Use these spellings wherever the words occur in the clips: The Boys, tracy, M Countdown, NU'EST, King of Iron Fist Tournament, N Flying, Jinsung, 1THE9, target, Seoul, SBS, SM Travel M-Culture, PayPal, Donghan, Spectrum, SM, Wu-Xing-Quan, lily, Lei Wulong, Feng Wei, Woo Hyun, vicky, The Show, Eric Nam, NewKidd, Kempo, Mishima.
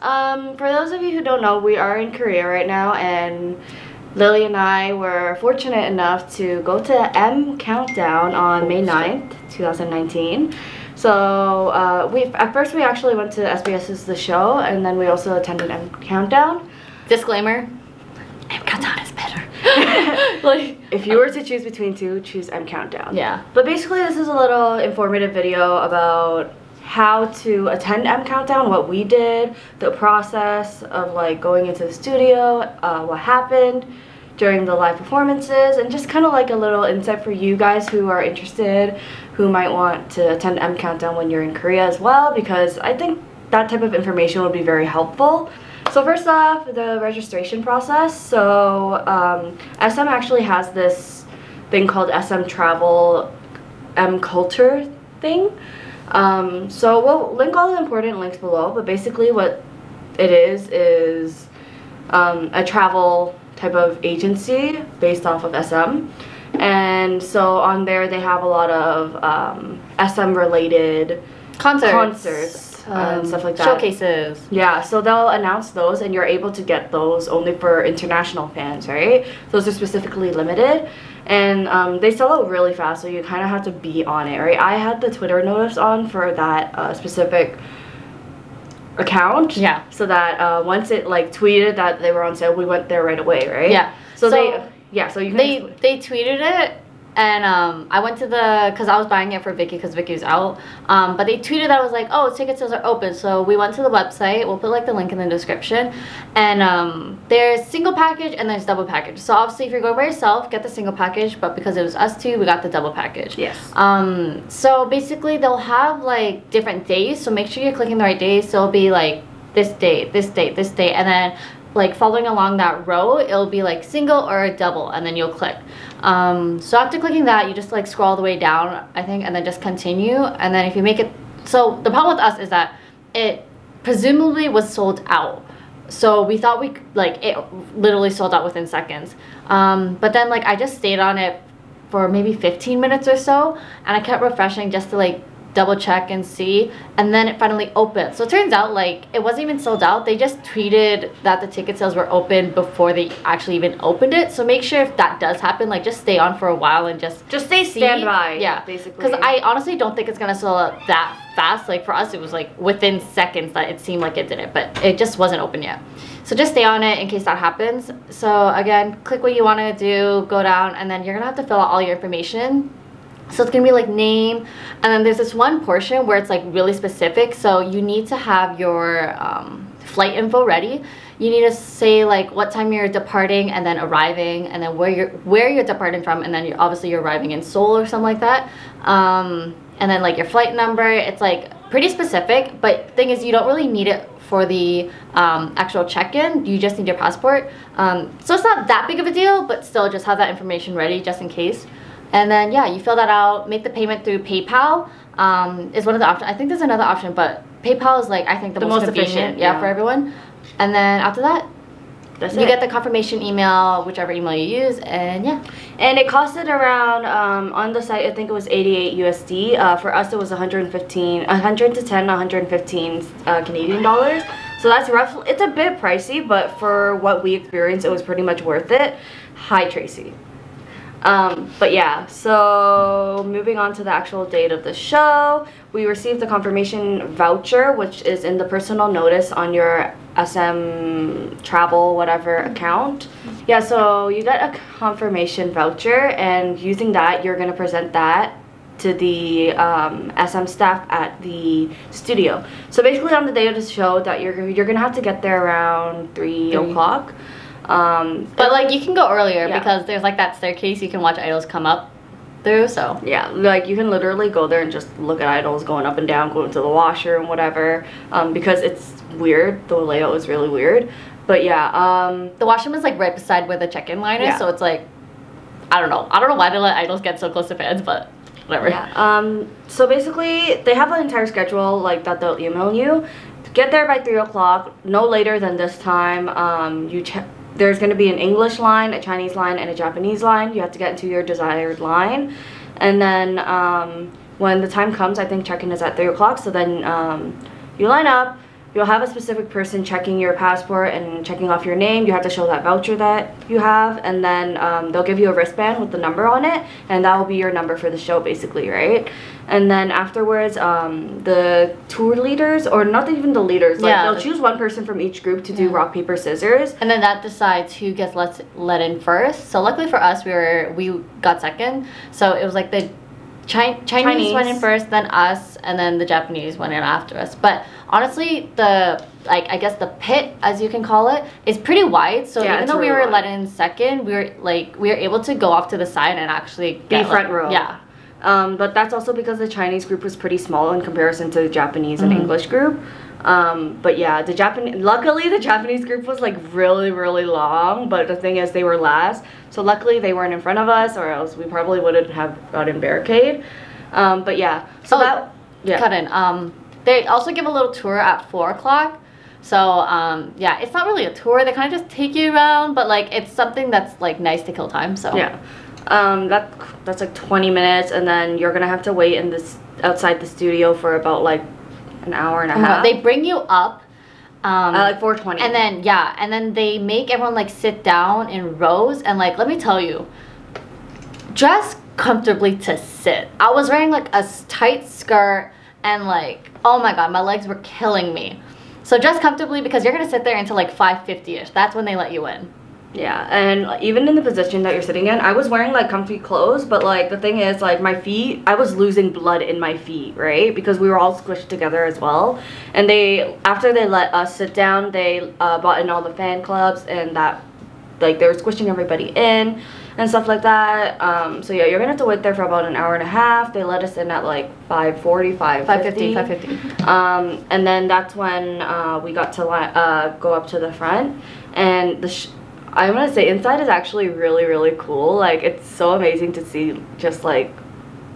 For those of you who don't know, we are in Korea right now, and Lily and I were fortunate enough to go to M Countdown on May 9th, 2019. So at first we actually went to SBS's The Show, and then we also attended M Countdown. Disclaimer: M Countdown is better. Like, if you were to choose between two, choose M Countdown. Yeah. But basically, this is a little informative video about how to attend M Countdown, what we did, the process of like going into the studio, what happened during the live performances, and just kind of like a little insight for you guys who are interested, who might want to attend M Countdown when you're in Korea as well, because I think that type of information would be very helpful. So first off, the registration process. So SM actually has this thing called SM Travel M-Culture thing. So we'll link all the important links below, but basically what it is a travel type of agency based off of SM. And so on there they have a lot of SM related concerts and stuff like that. Showcases. Yeah, so they'll announce those, and you're able to get those only for international fans, right? Those are specifically limited. And they sell out really fast, so you kind of have to be on it, right? I had the Twitter notice on for that specific account. Yeah. So that once it like tweeted that they were on sale, we went there right away, right? Yeah. So, they tweeted it, and I went to the, because I was buying it for Vicky because Vicky was out. But they tweeted that, I was like, oh, ticket sales are open. So we went to the website. We'll put like the link in the description. And there's single package and there's double package. So obviously if you're going by yourself, get the single package. But because it was us two, we got the double package. Yes. So basically they'll have like different days. So make sure you're clicking the right days. So it'll be like this date, this date, this date, and then like following along that row, it'll be like single or double, and then you'll click. So after clicking that, you just like scroll all the way down, I think, and then just continue. And then if you make it, so the problem with us is that it presumably was sold out. So we thought we like it literally sold out within seconds. But then like I just stayed on it for maybe 15 minutes or so, and I kept refreshing just to like double check and see, and then it finally opened. So it turns out like it wasn't even sold out. They just tweeted that the ticket sales were open before they actually even opened it. So make sure if that does happen, like just stay on for a while and just stand by. Yeah, basically. Because I honestly don't think it's gonna sell out that fast. Like for us, it was like within seconds that it seemed like it did it, but it just wasn't open yet. So just stay on it in case that happens. So again, click what you want to do, go down, and then you're gonna have to fill out all your information. So it's gonna be like name, and then there's this one portion where it's like really specific. So you need to have your flight info ready. You need to say like what time you're departing and then arriving, and then where you're departing from, and then you're obviously you're arriving in Seoul or something like that. And then like your flight number. It's like pretty specific, but thing is you don't really need it for the actual check-in. You just need your passport. So it's not that big of a deal, but still just have that information ready just in case. And then yeah, you fill that out, make the payment through PayPal. Is one of the options. I think there's another option, but PayPal is like I think the most efficient, yeah, for everyone. And then after that, you get the confirmation email, whichever email you use, and yeah. And it costed around on the site I think it was $88 USD. For us it was 115 Canadian dollars. So that's roughly, it's a bit pricey, but for what we experienced it was pretty much worth it. Hi Tracy. But yeah, so moving on to the actual date of the show, we received the confirmation voucher, which is in the personal notice on your SM travel whatever account. Yeah, so you get a confirmation voucher, and using that you're going to present that to the SM staff at the studio. So basically on the day of the show that you're going to have to get there around 3 o'clock. But like you can go earlier, yeah, because there's like that staircase you can watch idols come up through, so yeah, like you can literally go there and just look at idols going up and down, going to the washroom, whatever, because it's weird, the layout is really weird. But yeah, the washroom is like right beside where the check-in line is, yeah. So it's like I don't know why they let idols get so close to fans, but whatever. Yeah. So basically they have an entire schedule like that they'll email you. Get there by 3 o'clock, no later than this time. There's going to be an English line, a Chinese line, and a Japanese line. You have to get into your desired line. And then when the time comes, I think check-in is at 3 o'clock. So then you line up. you'll have a specific person checking your passport and checking off your name. You have to show that voucher that you have, and then they'll give you a wristband with the number on it, and that will be your number for the show, basically, right? And then afterwards, the tour leaders, or not even the leaders, like, yeah, they'll choose one person from each group to do rock, paper, scissors. And then that decides who gets let in first. So luckily for us, we got second. So it was like the Chinese went in first, then us, and then the Japanese went in after us. But honestly, the, like, I guess the pit, as you can call it, is pretty wide. So yeah, even though we were let in second, we were able to go off to the side and actually get the front row. Yeah. But that's also because the Chinese group was pretty small in comparison to the Japanese and English group. But yeah, luckily the Japanese group was like really, really long, but the thing is they were last. So luckily they weren't in front of us, or else we probably wouldn't have gotten barricade. But yeah, so cut in. They also give a little tour at 4 o'clock. So yeah, it's not really a tour. They kind of just take you around, but like it's something that's like nice to kill time. So yeah. That's like 20 minutes, and then you're gonna have to wait in this outside the studio for about like an hour and a half. They bring you up like 4:20, and then they make everyone like sit down in rows, and like, let me tell you, dress comfortably to sit. I was wearing like a tight skirt, and like, oh my god, my legs were killing me. So dress comfortably, because you're gonna sit there until like 5:50ish. That's when they let you in. Yeah, and even in the position that you're sitting in, I was wearing like comfy clothes, but like the thing is, like, my feet, I was losing blood in my feet, right? Because we were all squished together as well. And they, after they let us sit down, they bought in all the fan clubs, and that, like, they were squishing everybody in and stuff like that. So yeah, you're gonna have to wait there for about an hour and a half. They let us in at like 5:50. And then that's when we got to go up to the front, and the I want to say inside is actually really, really cool. Like, it's so amazing to see just like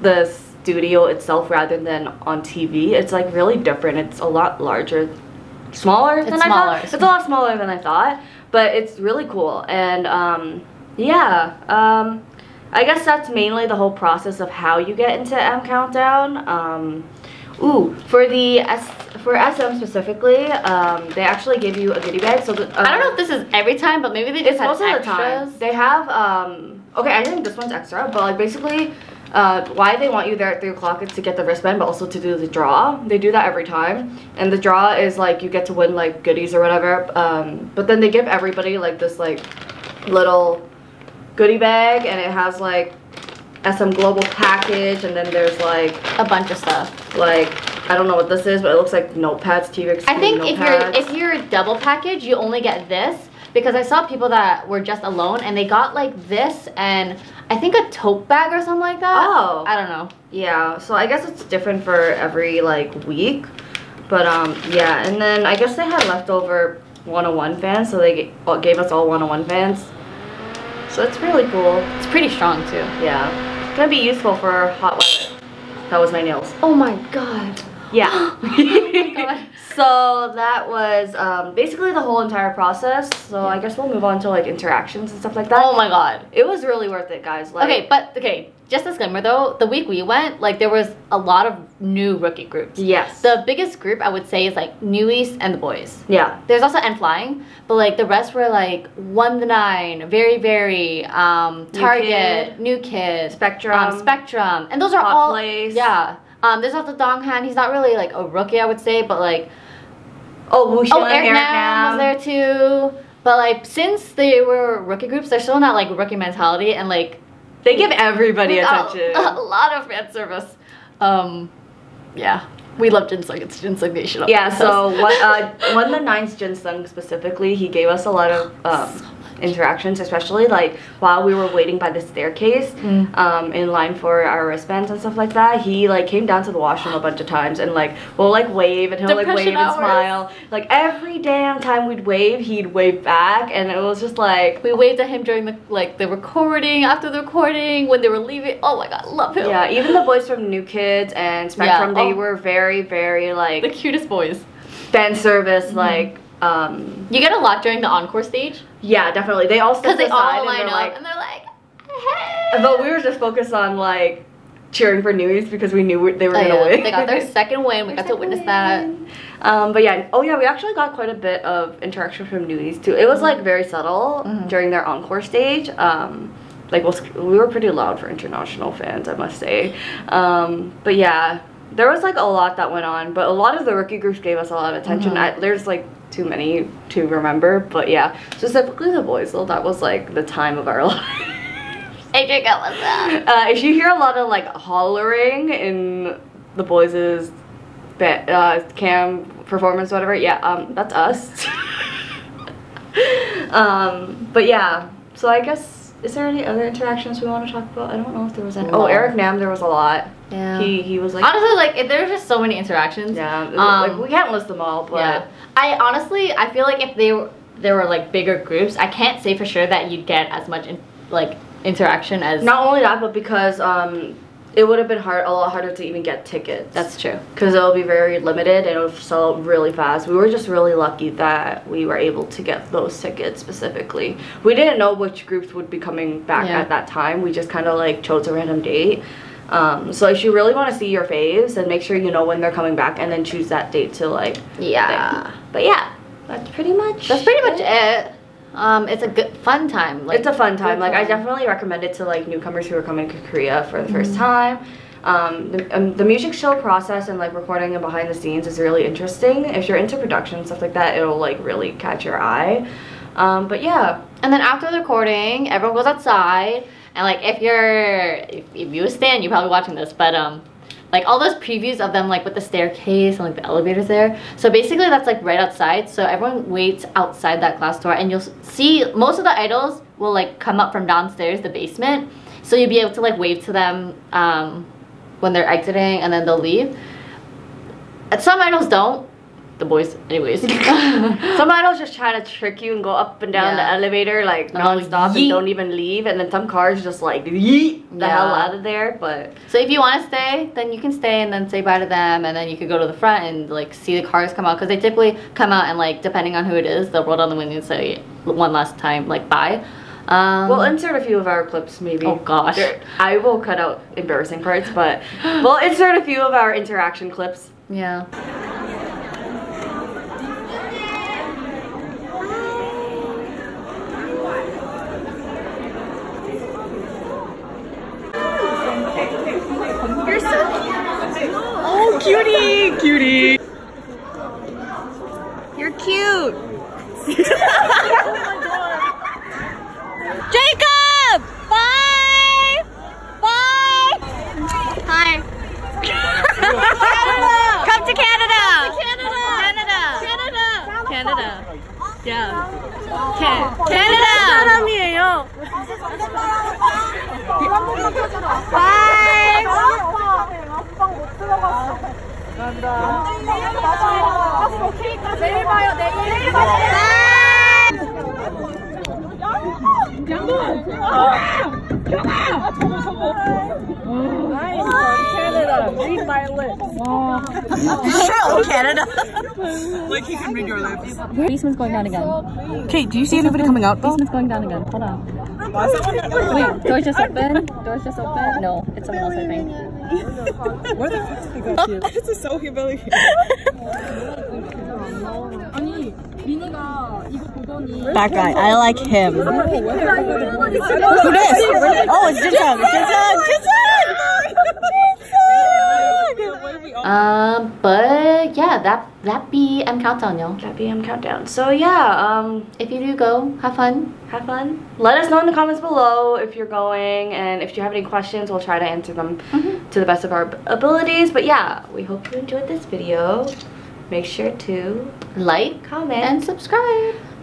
the studio itself rather than on TV. It's like really different. It's a lot larger, it's a lot smaller than I thought, but it's really cool. And I guess that's mainly the whole process of how you get into M Countdown. For SM specifically, they actually give you a goodie bag. So I don't know if this is every time, but maybe they just have extras. It's most of the time. They have, okay, I think this one's extra, but like basically, why they want you there at 3 o'clock is to get the wristband, but also to do the draw. They do that every time. And the draw is like, you get to win like goodies or whatever. But then they give everybody like this like little goodie bag, and it has like SM Global package, and then there's like a bunch of stuff. Like, I don't know what this is, but it looks like notepads, T-Rex. I think notepads. if you're double package, you only get this, because I saw people that were just alone and they got like this, and I think a tote bag or something like that. Oh, I don't know. Yeah, so I guess it's different for every like week, but yeah. And then I guess they had leftover 101 fans, so they gave us all 101 fans. So it's really cool. It's pretty strong too. Yeah. It's gonna be useful for hot weather. That was my nails. Oh my god. Yeah. Oh my god. So that was basically the whole entire process. So yeah, I guess we'll move on to like interactions and stuff like that. Oh my god. It was really worth it, guys. Like, okay, just a disclaimer though, the week we went, like there was a lot of new rookie groups. Yes. The biggest group I would say is like NU'EST and The Boys. Yeah. There's also N Flying, but like the rest were like 1THE9, Very Very, Target, NewKidd, Spectrum. And those are all place. Yeah. There's also Donghan. He's not really like a rookie, I would say, but like, Woo Hyun, Eric Nam was there too. But like, since they were rookie groups, they're still not like rookie mentality, and like they give everybody attention. A lot of fan service. Yeah, we love Jinsung. It's Jinsung Nation. Yeah, so 1THE9's Jinsung specifically, he gave us a lot of interactions, especially like while we were waiting by the staircase in line for our wristbands and stuff like that. He like came down to the washroom a bunch of times, and like we'll like wave, and he'll like wave and smile. Like every damn time we'd wave, he'd wave back, and it was just like, we waved at him during the recording, after the recording, when they were leaving. Oh my god, love him. Yeah, even the boys from NewKidd and Spectrum, they were very, very like the cutest boys. Fan service, like you get a lot during the encore stage. Yeah, definitely. They all step aside, they all line up, and they're like, hey. But we were just focused on like cheering for NU'EST because we knew they were gonna win. They got their second win. We got to witness that. But yeah, oh yeah, we actually got quite a bit of interaction from NU'EST too. It was like very subtle during their encore stage. Like we were pretty loud for international fans, I must say. But yeah, there was like a lot that went on. But a lot of the rookie groups gave us a lot of attention. There's like too many to remember, but yeah, specifically the boys. So that was like the time of our lives. If you hear a lot of like hollering in the boys' cam performance, whatever, yeah, that's us. But yeah, so I guess, is there any other interactions we want to talk about? I don't know if there was any. Oh, Eric Nam, there was a lot. Yeah. He was like, honestly, like there's just so many interactions. Yeah. Like, we can't list them all, but yeah. I feel like if there were like bigger groups, I can't say for sure that you'd get as much interaction as. Not only that, but because it would have been a lot harder to even get tickets. That's true. Because it'll be very limited and it'll sell out really fast. We were just really lucky that we were able to get those tickets specifically. We didn't know which groups would be coming back at that time. We just kind of like chose a random date. So if you really want to see your faves, then make sure you know when they're coming back and then choose that date to like. Yeah. Thing. But yeah, that's pretty much it. It's a good fun time. Like, it's a fun time. Like, I definitely recommend it to like newcomers who are coming to Korea for the first time. The music show process and like recording and behind the scenes is really interesting. If you're into production stuff like that, it'll like really catch your eye. But yeah. And then after the recording, everyone goes outside, and like if you were Stan, you're probably watching this, but like all those previews of them like with the staircase and like the elevators there. So basically that's like right outside. So everyone waits outside that glass door and you'll see most of the idols will like come up from downstairs, the basement. So you'll be able to like wave to them when they're exiting and then they'll leave. And some idols don't. The boys, anyways. Some idols just try to trick you and go up and down the elevator like non-stop and don't even leave, and then some cars just like yeet the hell out of there. But so if you want to stay, then you can stay and then say bye to them, and then you could go to the front and like see the cars come out, because they typically come out and like depending on who it is, they'll roll down the window and say one last time like bye. We'll insert a few of our clips maybe. Oh gosh. I will cut out embarrassing parts, but we'll insert a few of our interaction clips. Yeah. Cutie! Cutie! You're cute! Jacob! Bye! Bye! Hi! Come to Canada! Canada! Canada! Canada! Yeah. Canada! Bye! Read my lips. Oh, Canada. Like, you can read your lips. Basement's going down again. Kate, do you see anybody coming out? Basement's going down again. Hold on. Wait, doors just open? Doors just open? No, it's someone else, I think. Where the fuck did he go to? This is so humiliating. That guy, I like him. Who this? Oh, it's Jinsung. Jinsung! But yeah, that be M Countdown, y'all. That be M Countdown. So yeah, if you do go, have fun. Have fun. Let us know in the comments below if you're going, and if you have any questions, we'll try to answer them to the best of our abilities. But yeah, we hope you enjoyed this video. Make sure to like, comment, and subscribe.